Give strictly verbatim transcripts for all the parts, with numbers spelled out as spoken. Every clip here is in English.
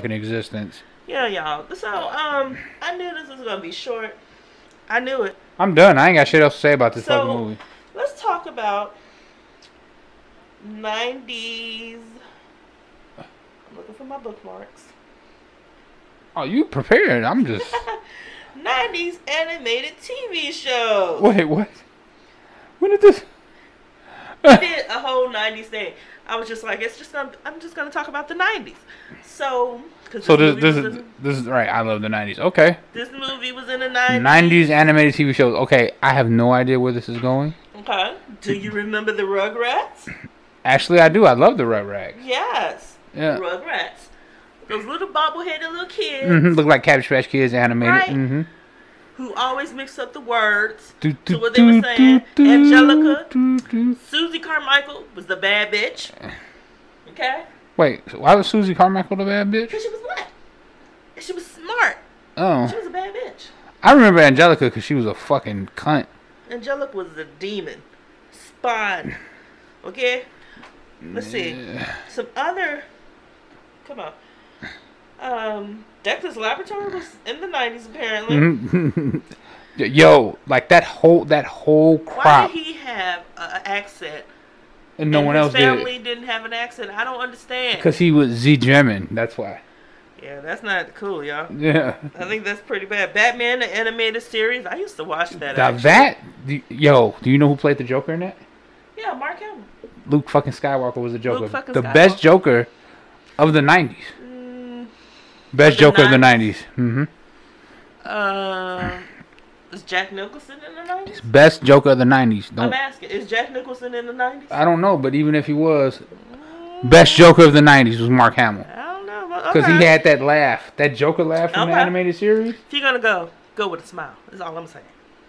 fucking existence. Yeah, y'all. So, um, I knew this was gonna be short. I knew it. I'm done. I ain't got shit else to say about this so, fucking movie. Let's talk about nineties. I'm looking for my bookmarks. Oh, you prepared? I'm just. nineties animated T V show. Wait, what? When did this? I did a whole nineties thing. I was just like, it's just gonna. I'm just gonna talk about the nineties. So, cause so this this, this is in, this is right. I love the nineties. Okay. This movie was in the nineties. nineties animated T V shows. Okay, I have no idea where this is going. Okay. Do you remember the Rugrats? Actually, I do. I love the Rugrats. Yes. Yeah. Rugrats. Those little bobbleheaded little kids. Mm-hmm. Look like Cabbage Patch Kids animated. Right? Mm-hmm. Who always mixed up the words do, do, to what they were saying. Do, do, Angelica. Do, do. Susie Carmichael was the bad bitch. Okay? Wait, so why was Susie Carmichael the bad bitch? Because she was black. And she was smart. Oh. She was a bad bitch. I remember Angelica because she was a fucking cunt. Angelica was a demon. Spawn. Okay? Let's see. Yeah. Some other... Come on. Um... Dexter's Laboratory was in the nineties, apparently. Yo, like that whole that whole crop. Why did he have an accent? And no and one his else did. His family didn't have an accent. I don't understand. Because he was Z-German. That's why. Yeah, that's not cool, y'all. Yeah. I think that's pretty bad. Batman, the animated series. I used to watch that. Now that, yo, do you know who played the Joker in that? Yeah, Mark Hamill. Luke fucking Skywalker was the Joker. Luke fucking the Skywalker. Best Joker of the nineties. Best the Joker nineties. Of the nineties. Mm-hmm. Uh, is Jack Nicholson in the nineties? Best Joker of the nineties. Don't... I'm asking, is Jack Nicholson in the nineties? I don't know, but even if he was, best Joker of the nineties was Mark Hamill. I don't know. Because okay. He had that laugh, that Joker laugh from okay. the animated series. If you're going to go, go with a smile. That's all I'm saying.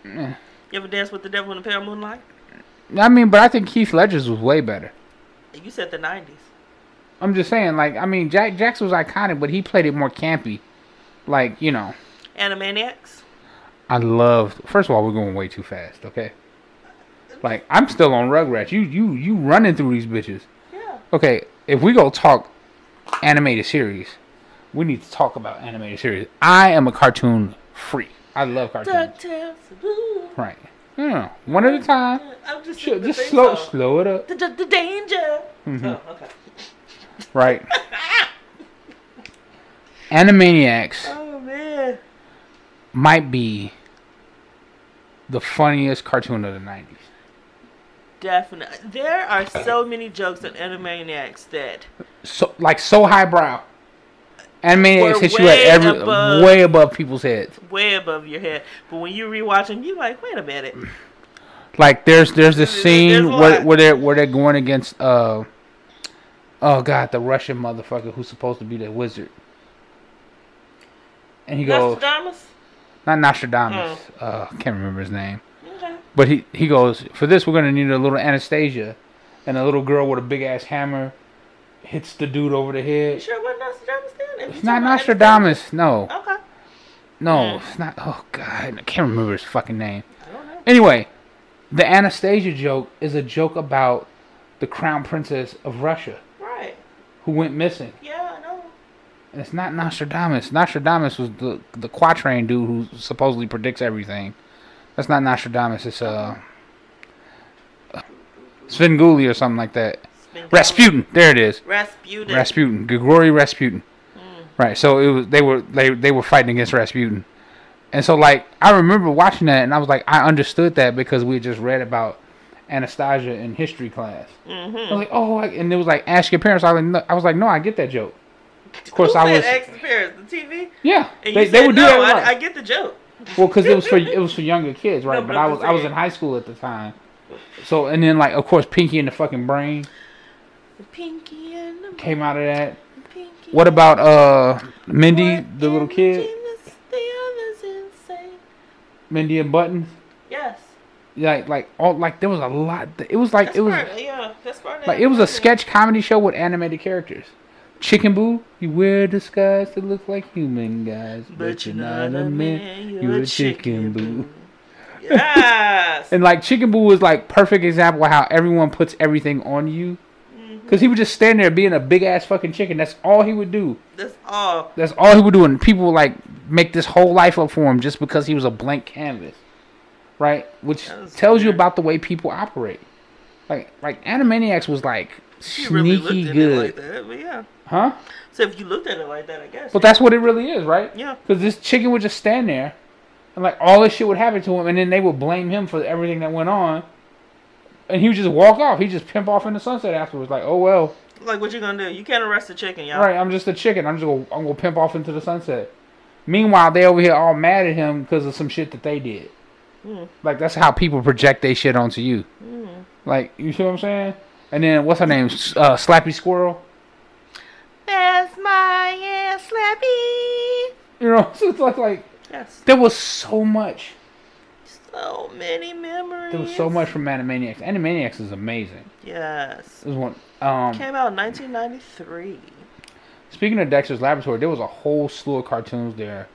Yeah. You ever dance with the devil in a pale of moonlight? I mean, but I think Heath Ledger's was way better. You said the nineties. I'm just saying, like, I mean, Jack Jackson was iconic, but he played it more campy. Like, you know. Animaniacs? I loved... First of all, we're going way too fast, okay? Like, I'm still on Rugrats. You you, you running through these bitches. Yeah. Okay, if we go talk animated series, we need to talk about animated series. I am a cartoon freak. I love cartoons. DuckTales. Right. You know, one at a time. I'm just... Sure, just slow, slow it up. The, the, the danger. Mm-hmm. Oh, okay. Right. Animaniacs oh, man. Might be the funniest cartoon of the nineties. Definitely. There are so many jokes in Animaniacs that... So, like, so highbrow. Animaniacs hits you at every... Above, way above people's heads. Way above your head. But when you rewatch them, you're like, wait a minute. Like, there's there's this scene there's where, where, they're, where they're going against... uh. Oh, God, the Russian motherfucker who's supposed to be the wizard. And he goes... Nostradamus? Not Nostradamus. I oh. uh, can't remember his name. Okay. But he, he goes, for this, we're going to need a little Anastasia. And a little girl with a big-ass hammer hits the dude over the head. You sure it wasn't Nostradamus then? It's not Nostradamus, Anastasia? No. Okay. No, mm. It's not... Oh, God, I can't remember his fucking name. I don't know. Anyway, the Anastasia joke is a joke about the crown princess of Russia. Who went missing. Yeah, I know. And it's not Nostradamus. Nostradamus was the the quatrain dude who supposedly predicts everything. That's not Nostradamus. It's uh, Svengoolie or something like that. Spengoolie. Rasputin. There it is. Rasputin. Rasputin. Grigori Rasputin. Mm. Right. So it was they were they they were fighting against Rasputin, and so like I remember watching that and I was like I understood that because we had just read about Anastasia in history class. Mm-hmm. I was like, oh, and it was like, ask your parents. I was like, no, I, was like, no, I get that joke. Of course, Who I was. Ask your parents, the T V. Yeah, and they, they would no, do that. I, like, I get the joke. Well, because it was for it was for younger kids, right? No, but but I was I was in high school at the time. So and then like of course, Pinky and the fucking Brain. Pinky and the came out of that. Pinky what about uh Mindy, what the little kid? Genius, the Mindy and Buttons. Yes. Like, like, all, like, there was a lot. It was like, that's it was, part, yeah, that's part like, it was a sketch comedy show with animated characters. Chicken Boo, you wear a disguise that looks like human guys, but, but you're not a man, you're, you're a chicken, chicken boo. boo. Yes! And, like, Chicken Boo was, like, perfect example of how everyone puts everything on you. Because Because he would just stand there being a big-ass fucking chicken. That's all he would do. That's all. That's all he would do. And people would, like, make this whole life up for him just because he was a blank canvas. Right? Which tells weird. you about the way people operate. Like, like Animaniacs was, like, she sneaky really looked good. At it like that, but yeah. Huh? So if you looked at it like that, I guess. But yeah. that's what it really is, right? Yeah. Because this chicken would just stand there. And, like, all this shit would happen to him. And then they would blame him for everything that went on. And he would just walk off. He'd just pimp off in the sunset afterwards. Like, oh, well. Like, what you gonna do? You can't arrest a chicken, y'all. Right, I'm just a chicken. I'm just gonna, I'm gonna pimp off into the sunset. Meanwhile, they over here all mad at him because of some shit that they did. Mm. Like, that's how people project their shit onto you. Mm. Like, you see what I'm saying? And then, what's her name? Uh, Slappy Squirrel? That's my ass, Slappy. You know, so it's like, like yes. there was so much. So many memories. There was so much from Animaniacs. Animaniacs is amazing. Yes. It was one. Um, came out in nineteen ninety-three. Speaking of Dexter's Laboratory, there was a whole slew of cartoons there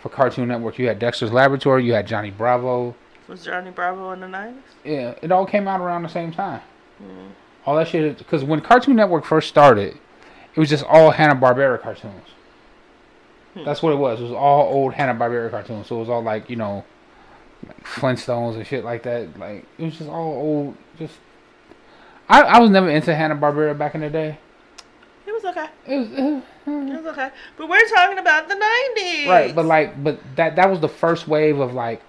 for Cartoon Network. You had Dexter's Laboratory. You had Johnny Bravo. Was Johnny Bravo in the nineties? Yeah. It all came out around the same time. Mm. All that shit. Because when Cartoon Network first started, it was just all Hanna-Barbera cartoons. Hmm. That's what it was. It was all old Hanna-Barbera cartoons. So it was all like, you know... like Flintstones and shit like that. Like, it was just all old. Just I, I was never into Hanna-Barbera back in the day. It was okay. It was, uh, it was okay. But we're talking about the nineties. Right, but like, but that that was the first wave of like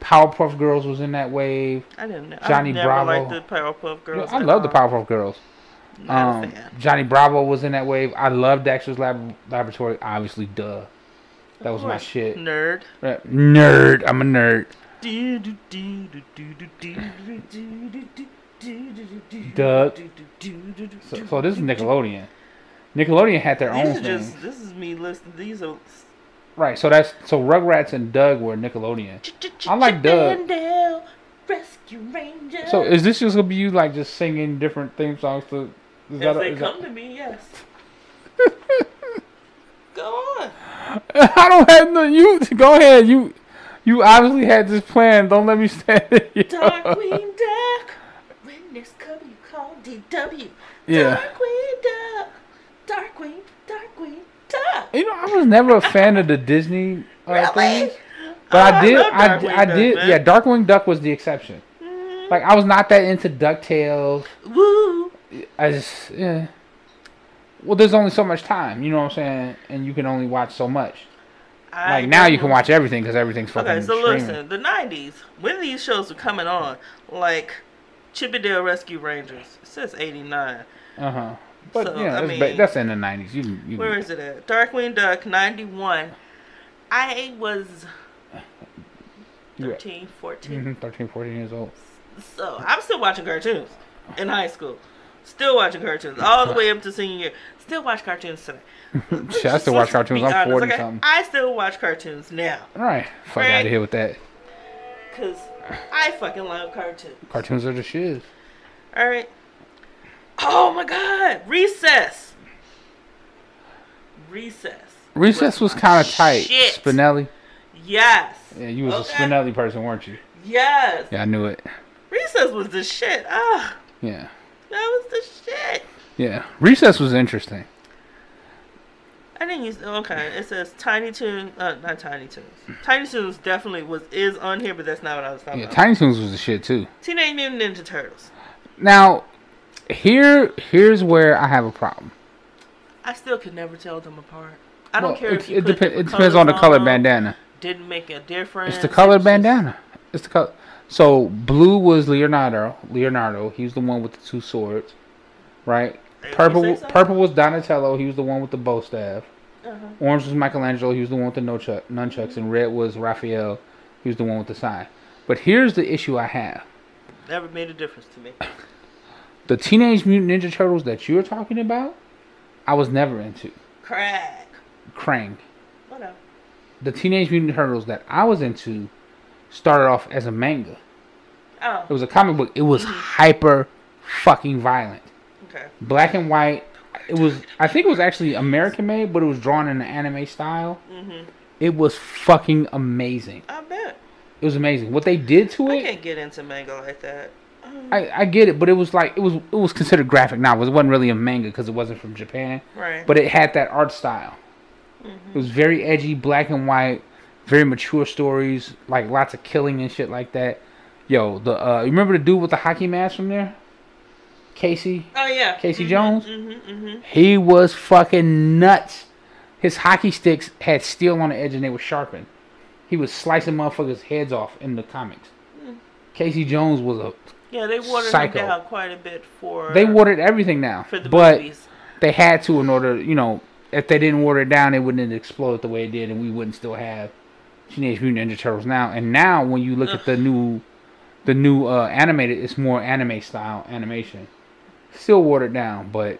Powerpuff Girls was in that wave. I didn't know. Johnny I never Bravo. Liked the Powerpuff Girls. You know, I love the Powerpuff Girls. Not um, a fan. Johnny Bravo was in that wave. I loved Dexter's Lab Laboratory. Obviously, duh. That was my shit. Nerd. Right. Nerd. I'm a nerd. Duh. So, so this is Nickelodeon. Nickelodeon had their these own things. This is me listening. These are right. So that's so Rugrats and Doug were Nickelodeon. Ch -ch -ch I like Doug. Down, Rescue Ranger. So is this just gonna be you like just singing different theme songs to? Is if that, they is come that, to me, yes. Go on. I don't have no. You go ahead. You. You obviously had this plan. Don't let me stand it. Darkwing Duck. When this comes, you call D W. Yeah. Darkwing Duck. Darkwing, Darkwing Duck. You know, I was never a fan of the Disney uh, really? things. But oh, I did. I, I, Duck, I did. Man. Yeah, Darkwing Duck was the exception. Mm. Like, I was not that into DuckTales. Woo. I just, yeah. Well, there's only so much time. You know what I'm saying? And you can only watch so much. I like, now you can watch everything because everything's fucking okay, so streaming. Listen, the nineties, when these shows were coming on, like Chippendale Rescue Rangers, it says eighty-nine. Uh-huh. But, so, yeah, I mean, that's in the nineties. You, you, where is it at? Darkwing Duck, ninety-one. I was thirteen, fourteen. Mm-hmm, thirteen, fourteen years old. So, I'm still watching cartoons in high school. Still watching cartoons all the way up to senior year. Still watch cartoons today. Shit, I still watch cartoons. I'm forty okay? something. I still watch cartoons now. All right. Fuck right? out of here with that. Because I fucking love cartoons. Cartoons are the shiz. All right. Oh my God. Recess. Recess. Recess was, was kind of tight. Shit. Spinelli. Yes. Yeah, you was okay. a Spinelli person, weren't you? Yes. Yeah, I knew it. Recess was the shit. Ah. Oh. Yeah. That was the shit. Yeah. Recess was interesting. I didn't use... Okay. It says Tiny Toons... Uh, not Tiny Toons. Tiny Toons definitely was is on here, but that's not what I was talking yeah, about. Yeah, Tiny Toons was the shit, too. Teenage Mutant Ninja Turtles. Now, here, here's where I have a problem. I still could never tell them apart. I don't well, care it, if you it, put dep it depends on the colored bandana. Didn't make a difference. It's the colored bandana. It's the color... So, blue was Leonardo. Leonardo. He was the one with the two swords. Right? Purple so? purple was Donatello. He was the one with the bow staff. Uh-huh. Orange was Michelangelo. He was the one with the nunchucks. Mm-hmm. And red was Raphael. He was the one with the sign. But here's the issue I have. Never made a difference to me. The Teenage Mutant Ninja Turtles that you're talking about, I was never into. Crack. Krang. Whatever. The Teenage Mutant Turtles that I was into... started off as a manga. Oh. It was a comic book. It was hyper fucking violent. Okay. Black and white. It was, I think it was actually American made, but it was drawn in an anime style. Mm-hmm. It was fucking amazing. I bet. It was amazing. What they did to it. I can't get into manga like that. I, I get it, but it was like it was it was considered graphic novels. It wasn't really a manga because it wasn't from Japan. Right. But it had that art style. Mm-hmm. It was very edgy, black and white, very mature stories, like lots of killing and shit like that. Yo, the uh, you remember the dude with the hockey mask from there? Casey. Oh yeah. Casey mm-hmm, Jones. Mm-hmm, mm-hmm. He was fucking nuts. His hockey sticks had steel on the edge and they were sharpened. He was slicing motherfuckers' heads off in the comics. Mm. Casey Jones was a Yeah, they watered it down quite a bit for... They watered everything now. For the but movies. They had to in order, you know, if they didn't water it down, it wouldn't explode the way it did, and we wouldn't still have Teenage Mutant Ninja Turtles now. And now, when you look Ugh. at the new the new uh, animated, it's more anime-style animation. Still watered down, but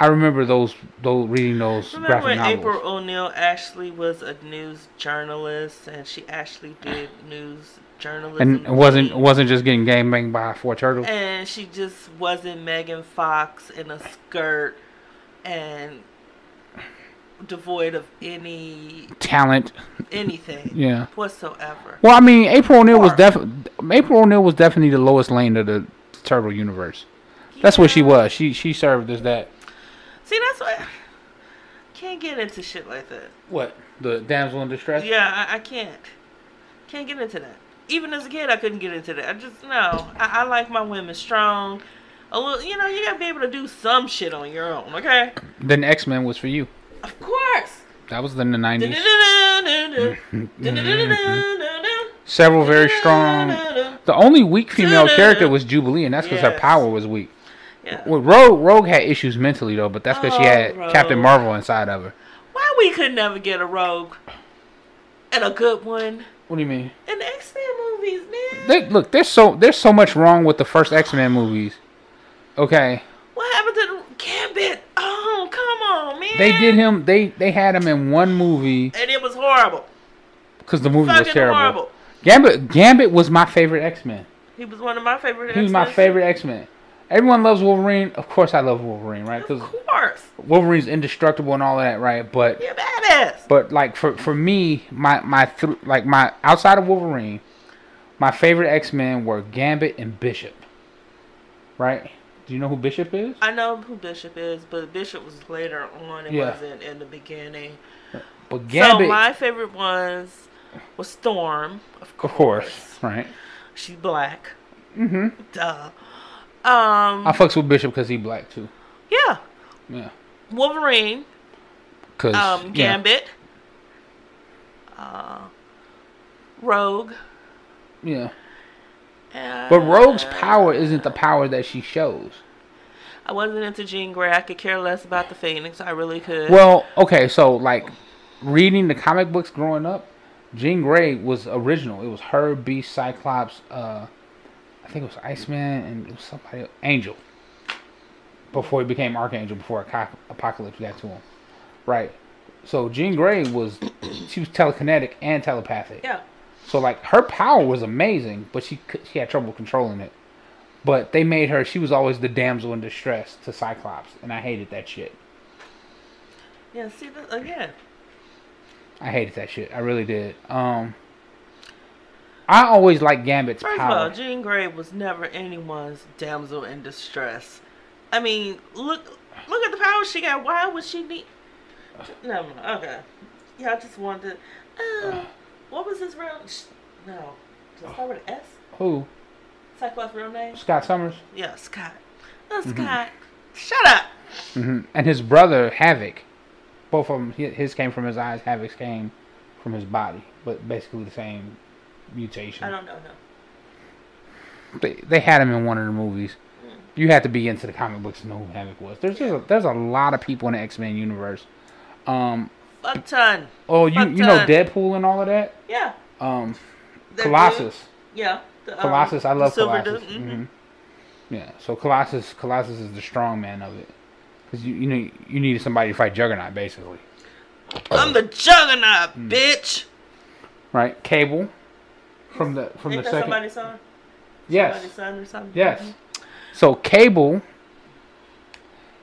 I remember those, those reading those remember graphic novels. Remember when April O'Neil actually was a news journalist, and she actually did news... journalism. And wasn't wasn't just getting gang banged by four turtles. And she just wasn't Megan Fox in a skirt and devoid of any talent, anything, yeah, whatsoever. Well, I mean, April O'Neil was definitely April O'Neil was definitely the Lois Lane of the Turtle universe. Yeah. That's what she was. She she served as that. See, that's what I can't get into shit like that. What, the damsel in distress? Yeah, I, I can't can't get into that. Even as a kid, I couldn't get into that. I just, no. I, I like my women strong. A little, you know, you got to be able to do some shit on your own, okay? Then X-Men was for you. Of course. That was in the nineties. Several very strong. The only weak female character was Jubilee, and that's because yes. her power was weak. Yeah. Well, Rogue, Rogue had issues mentally, though, but that's because oh, she had Rogue. Captain Marvel inside of her. Why we could never get a Rogue and a good one? What do you mean? In the X-Men movies, man. They, look, there's so there's so much wrong with the first X-Men movies. Okay. What happened to the Gambit? Oh, come on, man. They did him. They they had him in one movie, and it was horrible. Because the movie Fucking was terrible. Horrible. Gambit Gambit was my favorite X-Men. He was one of my favorite. He was X-Men. my favorite X-Men. Everyone loves Wolverine. Of course, I love Wolverine, right? Of course. Wolverine's indestructible and all of that, right? But you're badass. But like for for me, my my th like my outside of Wolverine, my favorite X-Men were Gambit and Bishop. Right? Do you know who Bishop is? I know who Bishop is, but Bishop was later on. It yeah. wasn't in the beginning. But Gambit. So my favorite ones was Storm, of course. Of course, right? She's black. Mm-hmm. Duh. Um, I fucks with Bishop because he black too. Yeah. Yeah. Wolverine. Cause um, Gambit. Yeah. Uh, Rogue. Yeah. Uh, but Rogue's power isn't the power that she shows. I wasn't into Jean Grey. I could care less about the Phoenix. I really could. Well, okay, so like reading the comic books growing up, Jean Grey was original. It was her, Beast, Cyclops, uh, I think it was Iceman and it was somebody else. Angel. Before he became Archangel, before Apocalypse got to him. Right. So Jean Grey was, she was telekinetic and telepathic. Yeah. So like her power was amazing, but she could, she had trouble controlling it. But they made her, she was always the damsel in distress to Cyclops, and I hated that shit. Yeah, see that again. I hated that shit. I really did. Um I always liked Gambit's power. First of all, Jean Grey was never anyone's damsel in distress. I mean, look look at the power she got. Why would she need... No, okay. Y'all just wanted... Uh, what was his real... No. Does it start with an S? Who? Cyclops' real name? Scott Summers. Yeah, Scott. Oh, Scott. Mm-hmm. Shut up! Mm-hmm. And his brother, Havoc. Both of them, his came from his eyes, Havoc's came from his body. But basically the same... mutation. I don't know. No. They they had him in one of the movies. Mm. You had to be into the comic books to know who Havoc was. There's just a, there's a lot of people in the X-Men universe. Um, a ton. Oh, you Fuck you ton. know Deadpool and all of that. Yeah. Um, They're Colossus. Good. Yeah. The, um, Colossus. I love Colossus. Mm -hmm. Mm -hmm. Yeah. So Colossus Colossus is the strong man of it, because you you know you needed somebody to fight Juggernaut basically. I'm the Juggernaut, mm. bitch. Right, Cable. From the from Ain't the that second, somebody's son? Yes, somebody's son or something. Yes. Mm-hmm. So Cable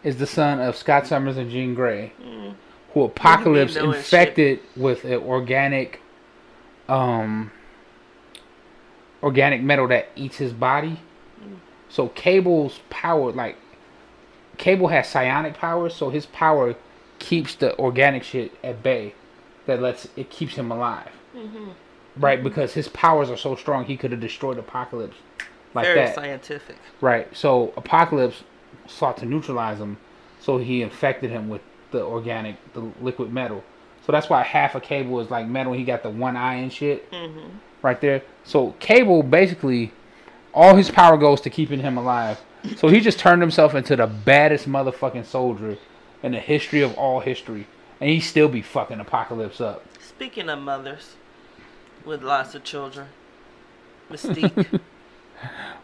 is the son of Scott Summers and Jean Grey, mm. who Apocalypse infected shit. with an organic, um, organic metal that eats his body, mm. So Cable's power, like, Cable has psionic power, so his power keeps the organic shit at bay. That lets, it keeps him alive. Mm-hmm. Right, because his powers are so strong, he could have destroyed Apocalypse like Very that. Very scientific. Right, so Apocalypse sought to neutralize him, so he infected him with the organic, the liquid metal. So that's why half of Cable is like metal. He got the one eye and shit mm-hmm. right there. So Cable, basically, all his power goes to keeping him alive. So he just turned himself into the baddest motherfucking soldier in the history of all history. And he still be fucking Apocalypse up. Speaking of mothers with lots of children, Mystique.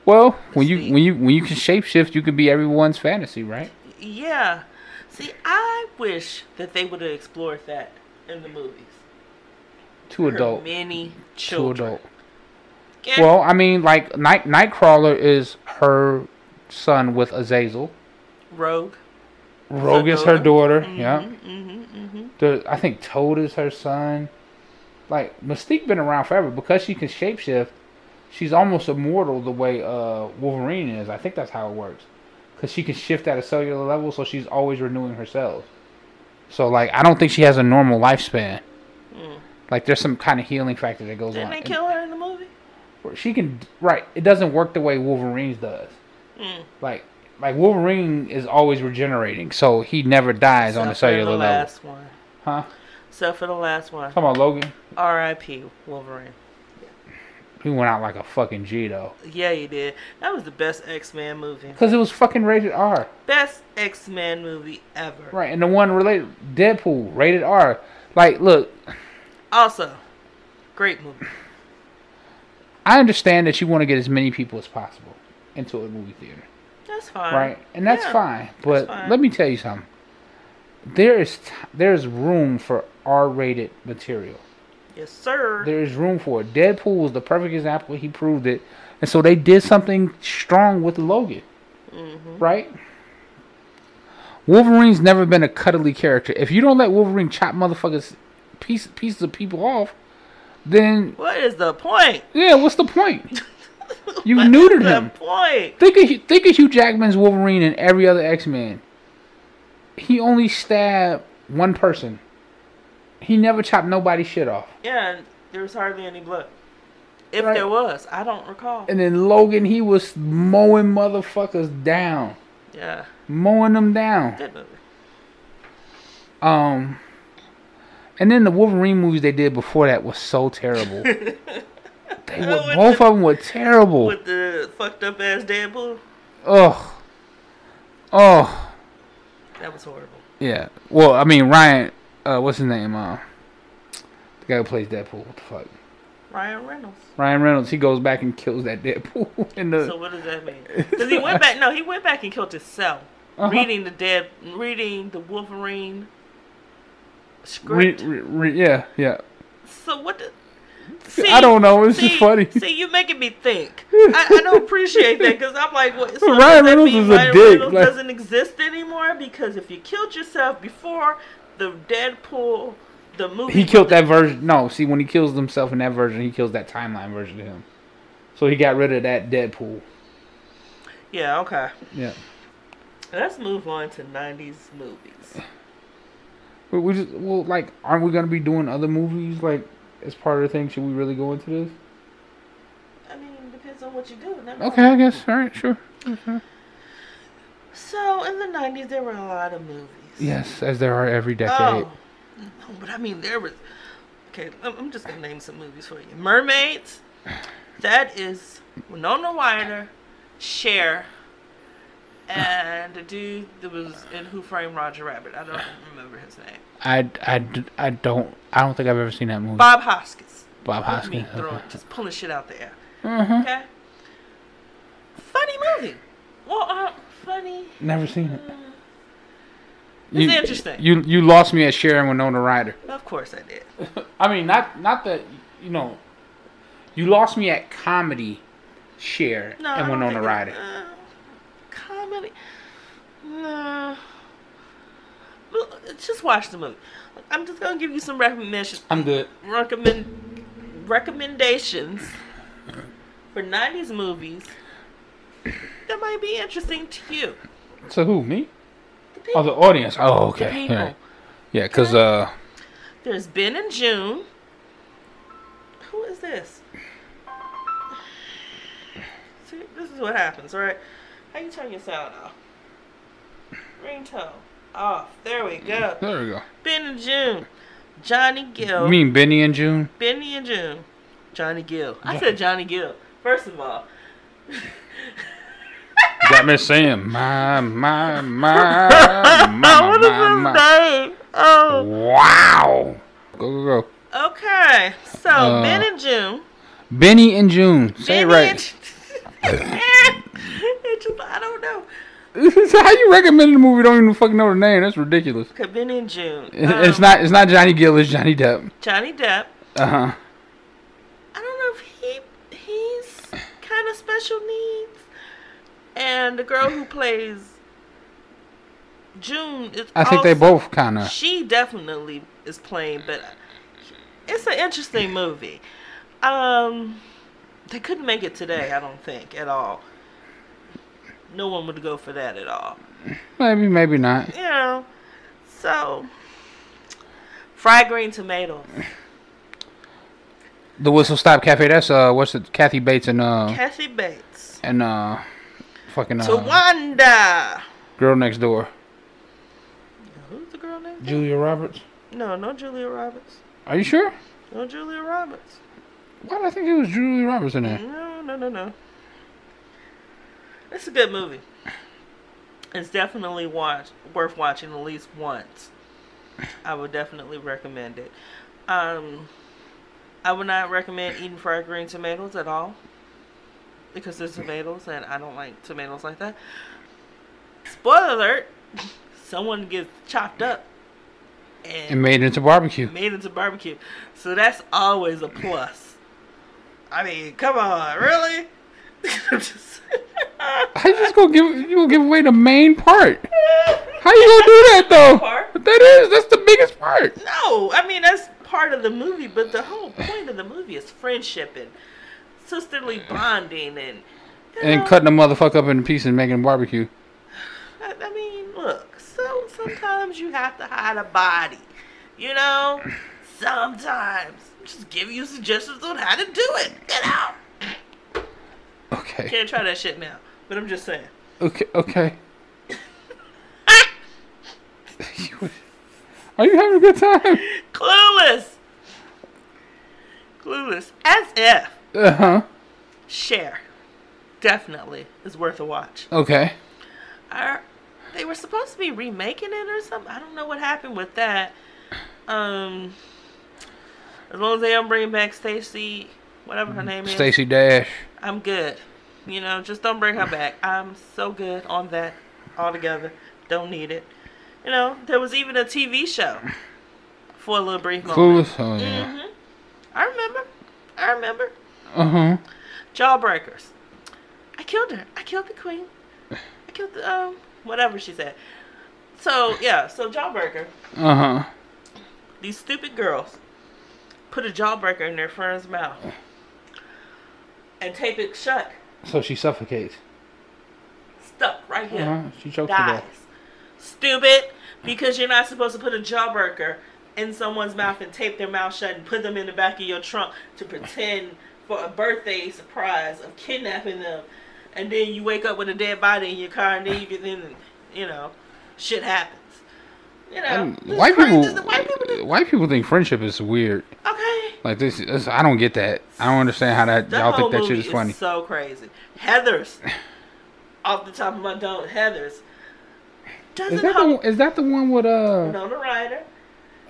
Well, Mystique. when you when you when you can shapeshift, you can be everyone's fantasy, right? Yeah. See, I wish that they would have explored that in the movies. Too adult. Many children. Too adult. Get well, I mean, like Night Nightcrawler is her son with Azazel. Rogue. Rogue is her daughter. Mm-hmm, yeah. Mm-hmm, mm-hmm. The, I think Toad is her son. Like, Mystique been around forever because she can shapeshift. She's almost immortal the way uh, Wolverine is. I think that's how it works, because she can shift at a cellular level, so she's always renewing herself. So, like, I don't think she has a normal lifespan. Mm. Like, there's some kind of healing factor that goes Didn't on. Didn't they kill her in the movie? She can, right? It doesn't work the way Wolverine's does. Mm. Like. Like, Wolverine is always regenerating, so he never dies Except on a cellular level. Except for the last one. Huh? Except for the last one. Come on, Logan. R I P Wolverine. He went out like a fucking G, though. Yeah, he did. That was the best X-Men movie. Because it was fucking rated R. Best X-Men movie ever. Right, and the one related, Deadpool, rated R. Like, look. Also, great movie. I understand that you want to get as many people as possible into a movie theater. That's fine. Right, and that's yeah, fine. But that's fine. Let me tell you something. There is t there is room for R-rated material. Yes, sir. There is room for it. Deadpool was the perfect example. He proved it, and so they did something strong with Logan. Mm-hmm. Right. Wolverine's never been a cuddly character. If you don't let Wolverine chop motherfuckers piece, pieces of people off, then what is the point? Yeah, what's the point? You what neutered him. Point? Think of think of Hugh Jackman's Wolverine and every other X-Men. He only stabbed one person. He never chopped nobody's shit off. Yeah, there was hardly any blood. If right. there was, I don't recall. And then Logan, he was mowing motherfuckers down. Yeah. Mowing them down. Good movie. Um, and then the Wolverine movies they did before that was so terrible. They were, oh, both the, of them were terrible. With the fucked up ass Deadpool. Ugh. Oh. That was horrible. Yeah. Well, I mean, Ryan, uh, what's his name? Uh, the guy who plays Deadpool. What the fuck? Ryan Reynolds. Ryan Reynolds. He goes back and kills that Deadpool. In the... So what does that mean? Because he went back. No, he went back and killed himself. Uh-huh. Reading the dead. Reading the Wolverine script. Re, re, re, yeah, yeah. So what? The, See, I don't know. It's see, just funny. See, you're making me think. I, I don't appreciate that, because I'm like, well, so Ryan Reynolds is a Ryan dick. Reynolds like, doesn't exist anymore, because if you killed yourself before the Deadpool, the movie, he killed that version. No, see, when he kills himself in that version, he kills that timeline version of him. So he got rid of that Deadpool. Yeah. Okay. Yeah. Let's move on to nineties movies. We, we just well, like, aren't we gonna be doing other movies like? As part of the thing, should we really go into this? I mean, it depends on what you do. Okay, I guess. All right, sure. Okay. So, in the nineties, there were a lot of movies. Yes, as there are every decade. Oh, no, but I mean, there was... Okay, I'm just going to name some movies for you. Mermaids. That is Winona Ryder, Cher, and the dude that was in Who Framed Roger Rabbit. I don't remember his name. I, I, I don't I don't think I've ever seen that movie. Bob Hoskins. Bob Hoskins. Me throwing, okay. Just pulling shit out there. Mm-hmm. Okay. Funny movie. Well, uh, funny. Never seen it. Uh, it's you, interesting. You you lost me at Cher and Winona Ryder. Of course I did. I mean, not not that you know. You lost me at comedy, Cher no, and Winona Ryder. Uh, comedy. No. Just watch the movie. I'm just gonna give you some recommendations. I'm good. Recommend recommendations for nineties movies that might be interesting to you. To who? Me? The people. Oh, the audience. Oh, okay. The people. Right. Yeah, because uh, there's Ben and June. Who is this? See, this is what happens, right? How you turn your sound off? Ringtone off. There we go. There we go. Ben and June. Johnny Gill. You mean Benny and June? Benny and June. Johnny Gill. I said Johnny Gill. First of all. Got me saying, my, my, my, my, my, what is my, my. Oh. Wow. Go, go, go. Okay. So, uh, Ben and June. Benny and June. Say Benny it right. And it just, I don't know. How you recommend the movie? Don't even fucking know the name. That's ridiculous. Could been in June. Um, it's not. It's not Johnny Gill. It's Johnny Depp. Johnny Depp. Uh huh. I don't know if he he's kind of special needs, and the girl who plays June is. I also, think they both kind of. She definitely is playing, but it's an interesting movie. Um, they couldn't make it today. I don't think at all. No one would go for that at all. Maybe, maybe not. You know, so fried green tomatoes. The Whistle Stop Cafe. That's uh, what's it? Kathy Bates and uh. Kathy Bates and uh, fucking uh. Tawanda. Girl Next Door. Who's the girl next door? Julia Roberts. No, no Julia Roberts. Are you sure? No Julia Roberts. Why did I think it was Julia Roberts in there? No, no, no, no. It's a good movie. It's definitely watch, worth watching at least once. I would definitely recommend it. Um, I would not recommend eating fried green tomatoes at all. Because there's tomatoes and I don't like tomatoes like that. Spoiler alert. Someone gets chopped up. And, and made into barbecue. Made into barbecue. So that's always a plus. I mean, come on. Really? Just I just gonna give you gonna give away the main part. How you gonna do that though? Part. That is that's the biggest part. No, I mean that's part of the movie, but the whole point of the movie is friendship and sisterly bonding and you and know, cutting a motherfucker up in pieces and making barbecue. I, I mean, look, so sometimes you have to hide a body, you know. Sometimes just give you suggestions on how to do it. Get out. Okay. Can't try that shit now. But I'm just saying. Okay. Okay. Are you having a good time? Clueless. Clueless. As if. Uh huh. Cher, definitely is worth a watch. Okay. Our, they were supposed to be remaking it or something. I don't know what happened with that. Um. As long as they don't bring back Stacey, whatever her name is. Stacey Dash. I'm good. You know, just don't bring her back. I'm so good on that altogether. Don't need it. You know, there was even a T V show for a little brief moment. Cool. Oh, yeah. Mm-hmm. I remember. I remember. Uh-huh. Jawbreakers. I killed her. I killed the queen. I killed the, um, whatever she said. So, yeah. So, Jawbreaker. Uh-huh. These stupid girls put a jawbreaker in their friend's mouth and tape it shut. So she suffocates. Stuck right here. Uh-huh. She chokes to death. Stupid, because you're not supposed to put a jawbreaker in someone's mouth and tape their mouth shut and put them in the back of your trunk to pretend for a birthday surprise of kidnapping them. And then you wake up with a dead body in your car and then you, then, you know, shit happens. You know, white people, white people, white people think friendship is weird. Okay. Like this, this I don't get that. I don't understand how that y'all think that shit is funny. Is so crazy. Heathers, off the top of my dome, Heathers. Doesn't is that the, is that the one with uh? Nona Ryder.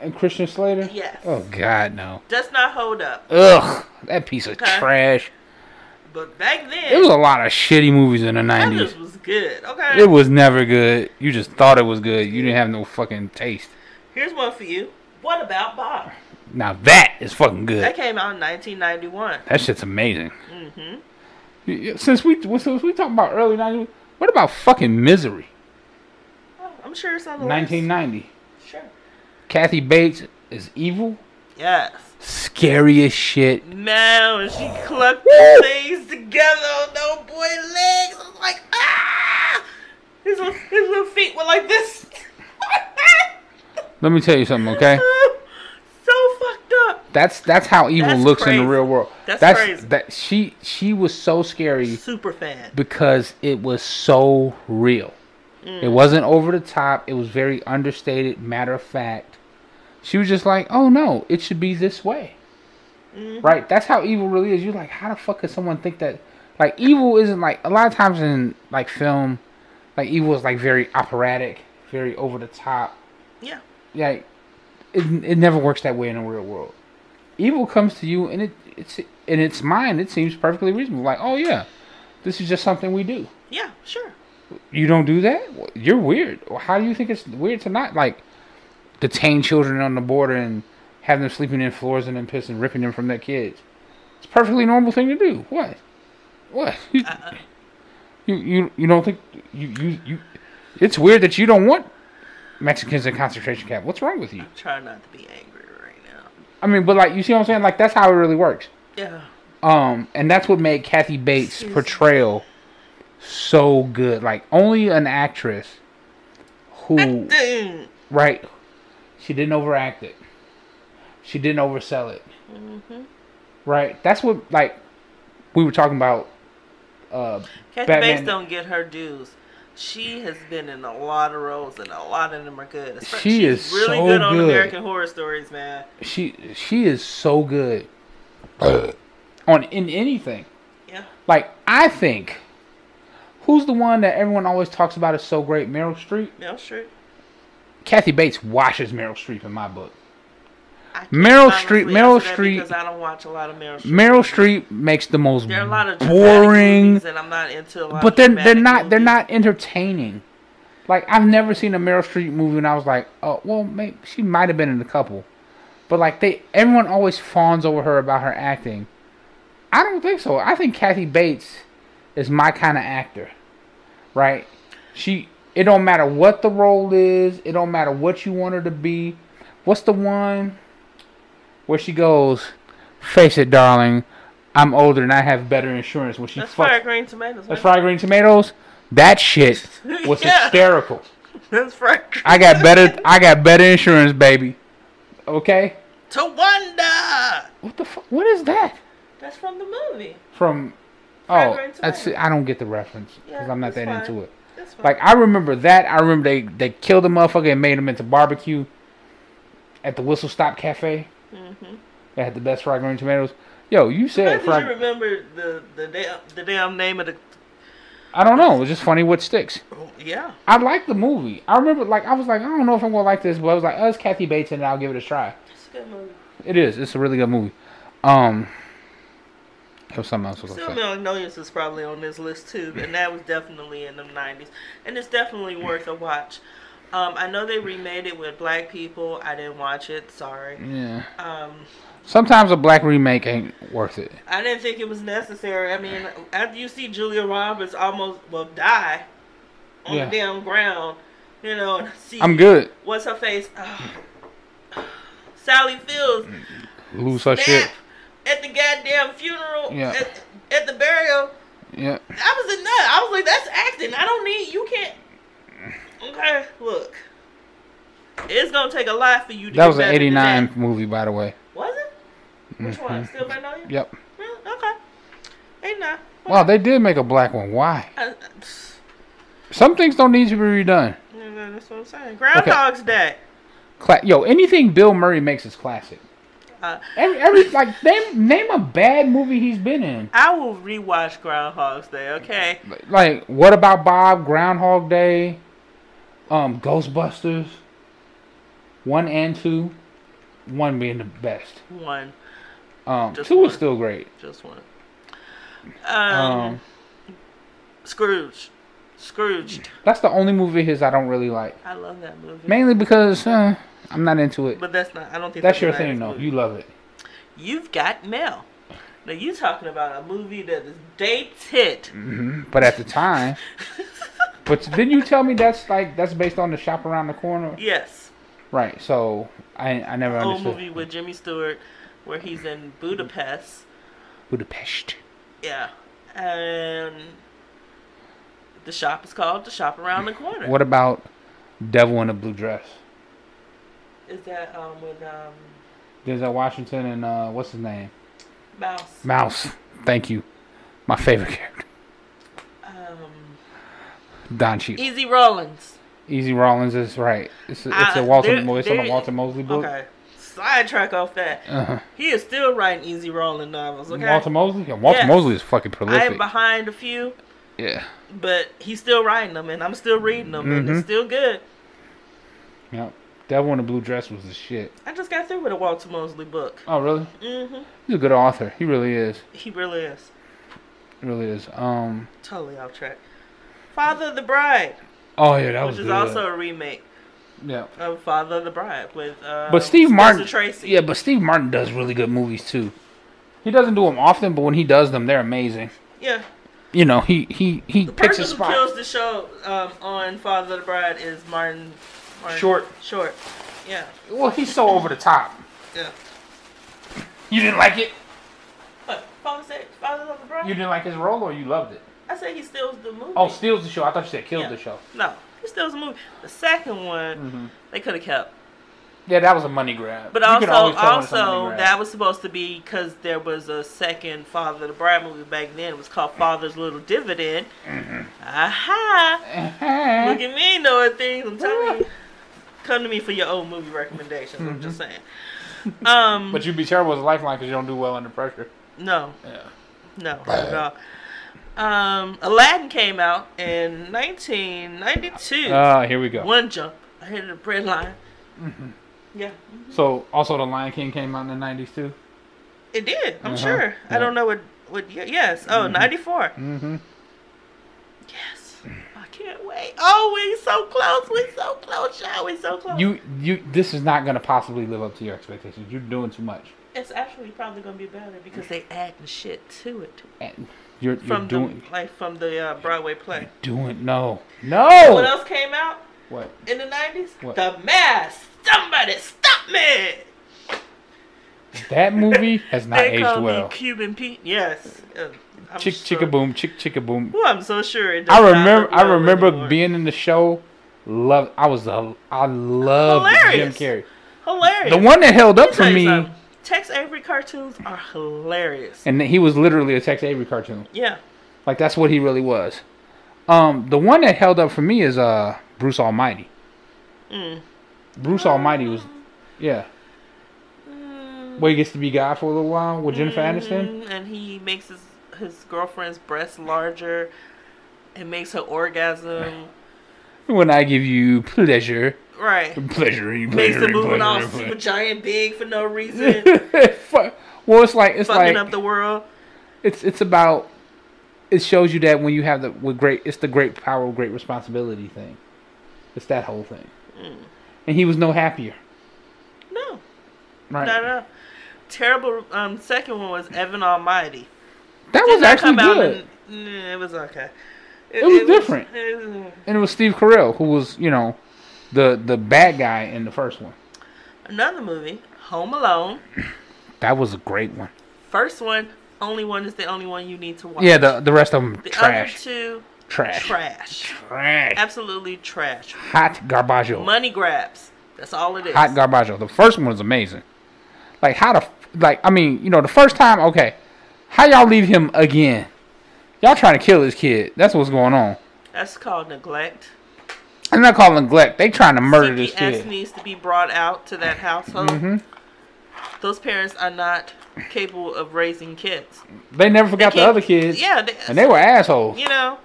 And Christian Slater. Yes. Oh God, no. Does not hold up. Ugh, that piece of okay. trash. But back then, there was a lot of shitty movies in the nineties. Heathers was good, okay. It was never good. You just thought it was good. You didn't have no fucking taste. Here's one for you. What About Bob? Now that is fucking good. That came out in nineteen ninety-one. That shit's amazing. Mm-hmm. Since we since we talking about early nineties, what about fucking Misery? Oh, I'm sure it's on the nineteen ninety. List. Sure. Kathy Bates is evil. Yes. Scariest shit. Man, when she clucked her things together on those boy legs. like, ah! His little, his little feet were like this. Let me tell you something, okay? So fucked up. That's that's how evil that's looks crazy. in the real world. That's, that's crazy. That she she was so scary. Super fan. Because it was so real. Mm. It wasn't over the top. It was very understated, matter of fact. She was just like, oh no, it should be this way. Mm-hmm. Right? That's how evil really is. You're like, how the fuck could someone think that? Like, evil isn't like, a lot of times in like film, like evil is like very operatic, very over the top. Yeah. Like, it it never works that way in the real world. Evil comes to you, and it it's in its mind, it seems perfectly reasonable. Like, oh yeah, this is just something we do. Yeah, sure. You don't do that? You're weird. How do you think it's weird to not like detain children on the border and have them sleeping in floors and then pissing, ripping them from their kids? It's a perfectly normal thing to do. What? What? You uh, you, you you don't think you, you you? It's weird that you don't want Mexicans in concentration camp. What's wrong with you? I'm trying not to be angry right now. I mean, but like, you see what I'm saying? Like, that's how it really works. Yeah. Um, and that's what made Kathy Bates' She's... portrayal so good. Like, only an actress who, right? She didn't overact it. She didn't oversell it. Mm-hmm. Right. That's what, like, we were talking about. Uh, Kathy Batman. Bates don't get her dues. She has been in a lot of roles, and a lot of them are good. She She's is really so good on good. American Horror Stories, man. She she is so good uh, on in anything. Yeah. Like, I think, who's the one that everyone always talks about is so great? Meryl Streep. Meryl Streep. Kathy Bates washes Meryl Streep in my book. Meryl Streep. Meryl Streep. Because I don't watch a lot of Meryl Streep. Meryl Streep makes the most there are a lot of boring. And I'm not into a lot but they're they're not movies. They're not entertaining. Like, I've never seen a Meryl Streep movie, and I was like, oh well, maybe she might have been in a couple, but like they everyone always fawns over her about her acting. I don't think so. I think Kathy Bates is my kind of actor, right? She it don't matter what the role is. It don't matter what you want her to be. What's the one? Where she goes, face it, darling, I'm older and I have better insurance. When she That's Fried Green Tomatoes. That's Fried Green Tomatoes. That shit was yeah. hysterical. That's Fried Green. I got better. I got better insurance, baby. Okay. To wonder. What the fuck? What is that? That's from the movie. From. Fried oh, Green that's. I don't get the reference because yeah, I'm not that fine. into it. That's fine. Like, I remember that. I remember they they killed the motherfucker and made him into barbecue at the Whistle Stop Cafe. Mm-hmm. They had the best fried green tomatoes. Yo, you said fried. You remember the the damn the damn name of the. I don't know. It's just funny what sticks. Oh, yeah. I liked the movie. I remember, like, I was like, I don't know if I'm gonna like this, but I was like, oh, it's Kathy Bates, and I'll give it a try. It's a good movie. It is. It's a really good movie. Um. There was something else. Still Magnolias is probably on this list too, and that was definitely in the nineties, and it's definitely worth a watch. Um, I know they remade it with black people. I didn't watch it. Sorry. Yeah. Um, Sometimes a black remake ain't worth it. I didn't think it was necessary. I mean, after you see Julia Roberts almost, well, die on yeah. the damn ground, you know, and see. I'm good. What's her face? Oh. Sally Fields. Lose her shit. At the goddamn funeral. Yeah. At, at the burial. Yeah. I was a nut. I was like, that's acting. I don't need, you can't. Okay, look. It's gonna take a lot for you to. That was an eighty-nine movie, by the way. Was it? Which mm-hmm. one? Still Magnolia? Yep. Yeah, okay. eighty-nine. Okay. Wow, they did make a black one. Why? Uh, Some things don't need to be redone. Yeah, that's what I'm saying. Groundhog's okay. Day. Cla- Yo, anything Bill Murray makes is classic. Uh, every, every like name name a bad movie he's been in. I will rewatch Groundhog's Day. Okay. Like, What About Bob? Groundhog Day. Um, Ghostbusters, one and two, one being the best. One. Um, Just two was still great. Just one. Um, um, Scrooge, Scrooge. That's the only movie of his I don't really like. I love that movie. Mainly because uh, I'm not into it. But that's not. I don't think that's, that's your thing, though. Movie. You love it. You've got mail. Now you talking about a movie that is dated. Mm-hmm. But at the time. But didn't you tell me that's like that's based on The Shop Around the Corner? Yes. Right. So I I never understood. Old movie with Jimmy Stewart, where he's in Budapest. Budapest. Yeah, and The shop is called The Shop Around the Corner. What about Devil in a Blue Dress? Is that um with um? Denzel Washington and uh, what's his name? Mouse. Mouse. Thank you. My favorite character. Um. Don Cheadle. Easy Rollins. Easy Rollins is right. It's a, it's I, a Walter. There, it's there, a Walter Mosley book. Okay. Sidetrack off that. Uh-huh. He is still writing Easy Rolling novels. Okay. Walter Mosley. Yeah, Walter yes. Mosley is fucking prolific. I am behind a few. Yeah. But he's still writing them, and I'm still reading them, mm-hmm. and it's still good. Yep. Devil in the Blue Dress was the shit. I just got through with a Walter Mosley book. Oh, really? Mm-hmm. He's a good author. He really is. He really is. He really is. Um. Totally off track. Father of the Bride. Oh, yeah, that was good. Which is also a remake. Yeah. Of Father of the Bride with uh, but Steve Martin, Tracy. Yeah, but Steve Martin does really good movies, too. He doesn't do them often, but when he does them, they're amazing. Yeah. You know, he, he, he the picks a spot. The person who kills the show um, on Father of the Bride is Martin... Martin Short. Short. Yeah. Well, he's so over the top. Yeah. You didn't like it? What? Father of the Bride? You didn't like his role or you loved it? I said he steals the movie. Oh, steals the show. I thought you said killed yeah. the show. No. He steals the movie. The second one, mm-hmm. they could have kept. Yeah, that was a money grab. But you also, also that was supposed to be because there was a second Father of the Bride movie back then. It was called Father's Little Dividend. Mm-hmm. Aha! Uh-huh. Look at me knowing things. I'm telling you. Come to me for your old movie recommendations. Mm-hmm. I'm just saying. Um, but you'd be terrible as a lifeline because you don't do well under pressure. No. Yeah. No. At all. Um, Aladdin came out in nineteen ninety-two. Ah, uh, here we go. One jump. I hit the bread line. Mm-hmm. Yeah. Mm-hmm. So, also The Lion King came out in the nineties, too? It did, I'm uh-huh. sure. Yeah. I don't know what, what year. Yes. Oh, mm-hmm. ninety-four. Mm-hmm. Yes. I can't wait. Oh, we're so close. We're so close, y'all. We're so close. You, you, this is not going to possibly live up to your expectations. You're doing too much. It's actually probably going to be better because they adding shit to it. Adding. You're, you're from doing the, like from the uh, Broadway play. You're doing no, no. You know what else came out? What in the nineties? The Mask. Somebody stop me! That movie has not aged well. They call me Cuban Pete. Yes. Uh, I'm chick sure. Chicka boom, chick chicka boom. Well, I'm so sure. It I remember. I remember anymore. Being in the show. Love. I was. A, I loved Hilarious. Jim Carrey. Hilarious. The one that held up for me. Something. Tex Avery cartoons are hilarious. And he was literally a Tex Avery cartoon. Yeah. Like, that's what he really was. Um, the one that held up for me is uh, Bruce Almighty. Mm. Bruce um, Almighty was, yeah. Um, Where he gets to be God for a little while with Jennifer mm-hmm, Aniston. And he makes his, his girlfriend's breasts larger and makes her orgasm. When I give you pleasure... Right. Pleasuring, pleasuring, makes the movement all super giant big for no reason. Well, it's like it's fucking like, up the world. It's it's about it shows you that when you have the with great it's the great power, great responsibility thing. It's that whole thing. Mm. And he was no happier. No. Right. Not at all. Terrible. Um, second one was Evan Almighty. That Did was that actually good. And, yeah, it was okay. It, it was it different. Was, it was, and it was Steve Carell who was you know. The the bad guy in the first one. Another movie, Home Alone. That was a great one. First one, only one is the only one you need to watch. Yeah, the the rest of them the trash. The other two, trash, trash, trash, absolutely trash. Hot garbaggio. Money grabs. That's all it is. Hot garbaggio. The first one was amazing. Like how the like I mean you know the first time okay, how y'all leave him again? Y'all trying to kill this kid. That's what's going on. That's called neglect. I'm not calling neglect. They trying to murder this kid. Suki S needs to be brought out to that household. Mm-hmm. Those parents are not capable of raising kids. They never forgot they the other kids. Yeah, they, and they were assholes. You know,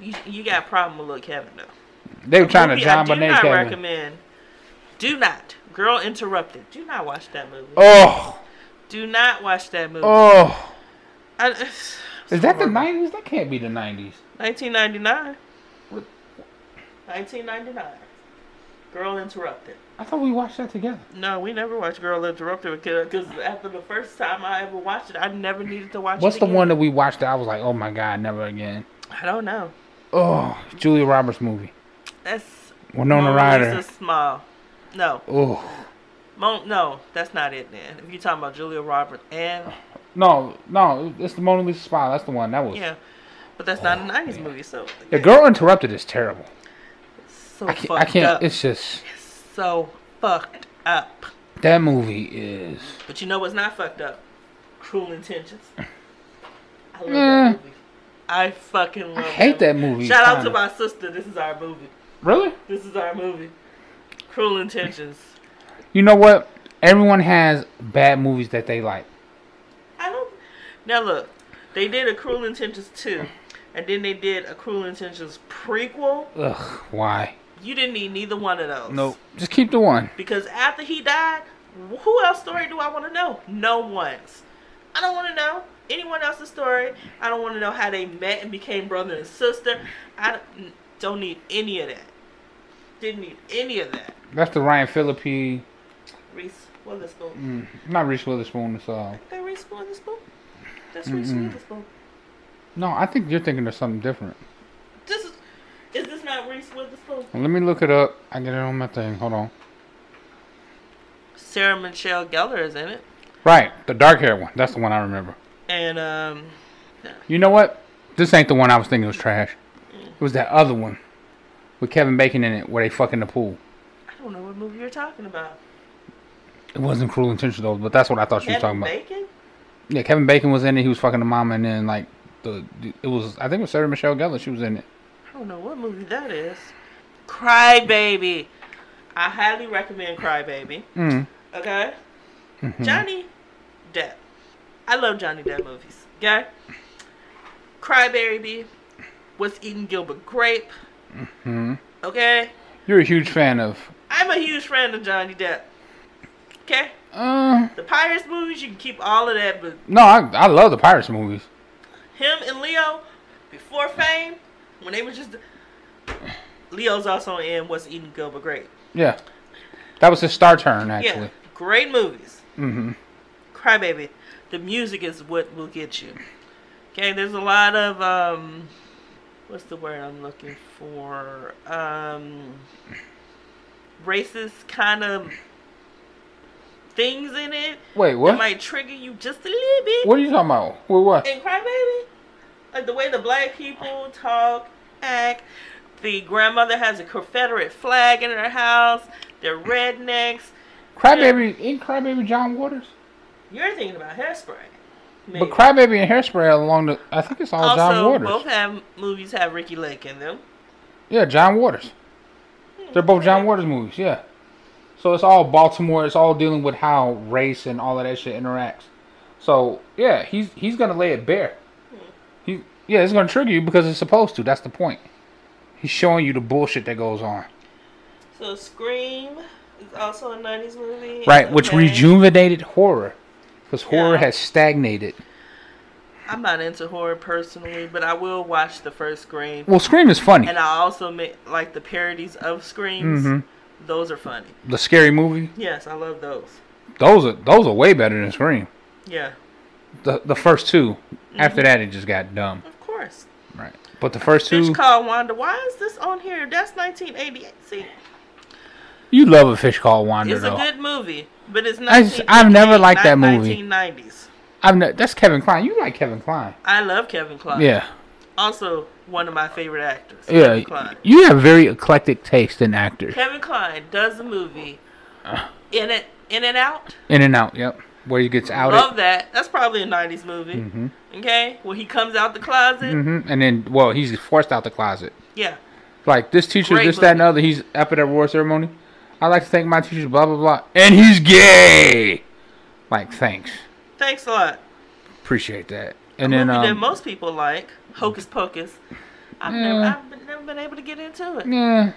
you, you got a problem with little Kevin though. They were the trying movie, to John Bonet Kevin. Do not recommend. Do not. Girl Interrupted. Do not watch that movie. Oh. Do not watch that movie. Oh. I, Is that horrible. The nineties? That can't be the nineties. nineteen ninety-nine. nineteen ninety-nine. Girl Interrupted. I thought we watched that together. No, we never watched Girl Interrupted because after the first time I ever watched it, I never needed to watch What's it again. What's the one that we watched that I was like, oh my God, never again? I don't know. Oh, Julia Roberts movie. That's Winona Ryder. Mona Lisa Smile. No. Oh. Mon- no, that's not it then. If you're talking about Julia Roberts and... No, no, it's the Mona Lisa Smile. That's the one. That was... Yeah. But that's not a nineties movie, so... The Girl Interrupted is terrible. It's so I can't, fucked I can't, up. It's just... It's so fucked up. That movie is... But you know what's not fucked up? Cruel Intentions. I love eh. that movie. I fucking love it. I hate that movie. That movie. Shout out to my sister. This is our movie. Really? This is our movie. Cruel Intentions. You know what? Everyone has bad movies that they like. I don't... Now look. They did a Cruel Intentions two. And then they did a Cruel Intentions prequel. Ugh, why? You didn't need neither one of those. Nope. Just keep the one. Because after he died, who else's story do I want to know? No one's. I don't want to know anyone else's story. I don't want to know how they met and became brother and sister. I don't need any of that. Didn't need any of that. That's the Ryan Phillippe. Reese Witherspoon. Mm, not Reese Witherspoon. It's, uh, is that Reese Witherspoon? That's mm-mm. Reese Witherspoon. No, I think you're thinking of something different. This is, is this not Reese Witherspoon? Let me look it up. I get it on my thing. Hold on. Sarah Michelle Gellar is in it. Right, the dark hair one. That's the one I remember. And um, yeah. You know what? This ain't the one I was thinking was trash. Mm. It was that other one with Kevin Bacon in it, where they fuck in the pool. I don't know what movie you're talking about. It wasn't Cruel Intentions though, but that's what I thought you were talking about. Kevin Bacon? Yeah, Kevin Bacon was in it. He was fucking the mama, and then like. The, it was, I think it was Sarah Michelle Gellar. She was in it. I don't know what movie that is. Cry Baby. I highly recommend Cry Baby. Mm. Okay? Mm-hmm. Johnny Depp. I love Johnny Depp movies. Okay? Cry Baby. What's Eating Gilbert Grape. Mm-hmm. Okay? You're a huge fan of... I'm a huge fan of Johnny Depp. Okay? Uh, the Pirates movies, you can keep all of that, but... No, I, I love the Pirates movies. Him and Leo, before fame, when they were just... Leo's also in What's Eating Gilbert Grape. Yeah. That was his star turn, actually. Yeah. Great movies. Mm-hmm. Crybaby. The music is what will get you. Okay, there's a lot of... Um, what's the word I'm looking for? Um, racist kind of things in it. Wait, what? That might trigger you just a little bit. What are you talking about? With what? In Crybaby. Like the way the black people talk, act. The grandmother has a Confederate flag in her house. They're rednecks. Crybaby, ain't Crybaby John Waters? You're thinking about Hairspray. Maybe. But Crybaby and Hairspray are along the, I think it's all also, John Waters. Also, both have movies have Ricky Lake in them. Yeah, John Waters. Hmm. They're both John Waters movies, yeah. So it's all Baltimore. It's all dealing with how race and all of that shit interacts. So, yeah, he's he's going to lay it bare. He, yeah, it's going to trigger you because it's supposed to. That's the point. He's showing you the bullshit that goes on. So Scream is also a nineties movie. Right, okay. Which rejuvenated horror. Because horror yeah. has stagnated. I'm not into horror personally, but I will watch the first Scream. Well, Scream is funny. And I also make, like the parodies of Screams. Mm-hmm. Those are funny. The Scary Movie? Yes, I love those. Those are, those are way better than Scream. Yeah. The the first two. Mm-hmm. After that, it just got dumb. Of course. Right. But the first two... Fish Called Wanda. Why is this on here? That's nineteen eighty-eight. See? You love A Fish Called Wanda, it's though. It's a good movie, but it's not... I've never liked that movie. nineteen nineties. I've ne that's Kevin Kline. You like Kevin Kline. I love Kevin Kline. Yeah. Also, one of my favorite actors. Yeah. Kevin Kline. You have very eclectic taste in actors. Kevin Kline does the movie uh, In it, In and Out. In and Out, yep. Where he gets outed. Love that. That's probably a nineties movie. Mm-hmm. Okay? Where he comes out the closet. Mm-hmm. And then, well, he's forced out the closet. Yeah. Like, this teacher, Great this, movie. that, and other. He's up at that award ceremony. I'd like to thank my teachers, blah, blah, blah. And he's gay! Like, thanks. Thanks a lot. Appreciate that. And a then, movie um, that most people like, Hocus Pocus. I've, yeah. never, I've never been able to get into it. Yeah.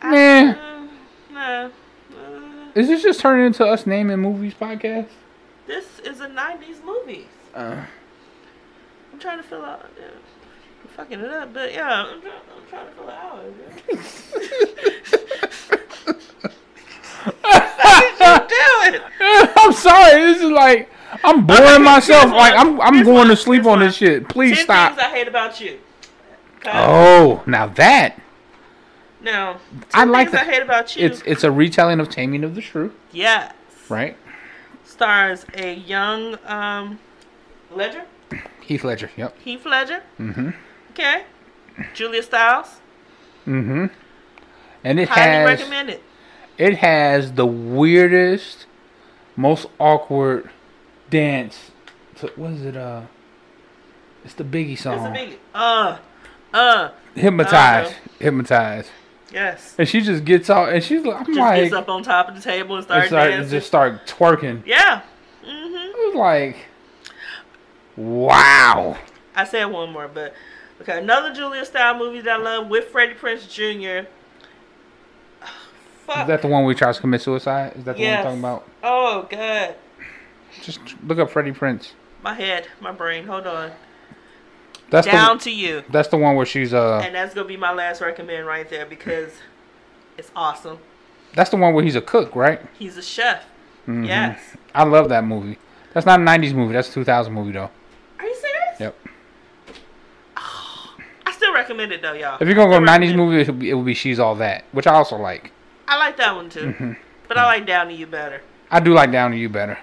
I, yeah. Uh, nah. Is this just turning into us naming movies podcast? This is a nineties movie. Uh, I'm trying to fill out. Yeah. I'm fucking it up, but yeah, I'm, try I'm trying to fill out. What you doing? I'm sorry. This is like I'm boring myself. Like I'm I'm going to sleep on this shit. Please stop. Ten Things I Hate About You. Oh, now that. No, I like that. I hate about you. It's it's a retelling of Taming of the Shrew. Yes. Right. Stars a young um, Ledger. Heath Ledger, yep. Heath Ledger? Mm-hmm. Okay. Julia Stiles? Mm-hmm. And it highly has... recommended. It has the weirdest, most awkward dance. To, what is it? Uh, It's the Biggie song. It's the Biggie. Uh, uh. Hypnotize. Uh, Hypnotize. Yes. And she just gets out, and she's like, I'm just like, gets up on top of the table and starts dancing. And just start twerking. Yeah. Mm-hmm. It was like, wow. I said one more, but okay. Another Julia Stiles movie that I love with Freddie Prinze Junior Fuck. Is that the one where he tries to commit suicide? Is that the yes. one I'm talking about? Oh, God. Just look up Freddie Prinze. My head, my brain. Hold on. That's Down the, to you. That's the one where she's... uh. And that's going to be my last recommend right there because it's awesome. That's the one where he's a cook, right? He's a chef. Mm-hmm. Yes. I love that movie. That's not a nineties movie. That's a two thousand movie, though. Are you serious? Yep. Oh, I still recommend it, though, y'all. If you're going to go nineties movie, it would be, it would be She's All That, which I also like. I like that one too, mm-hmm. but I like Down to You better. I do like Down to You better.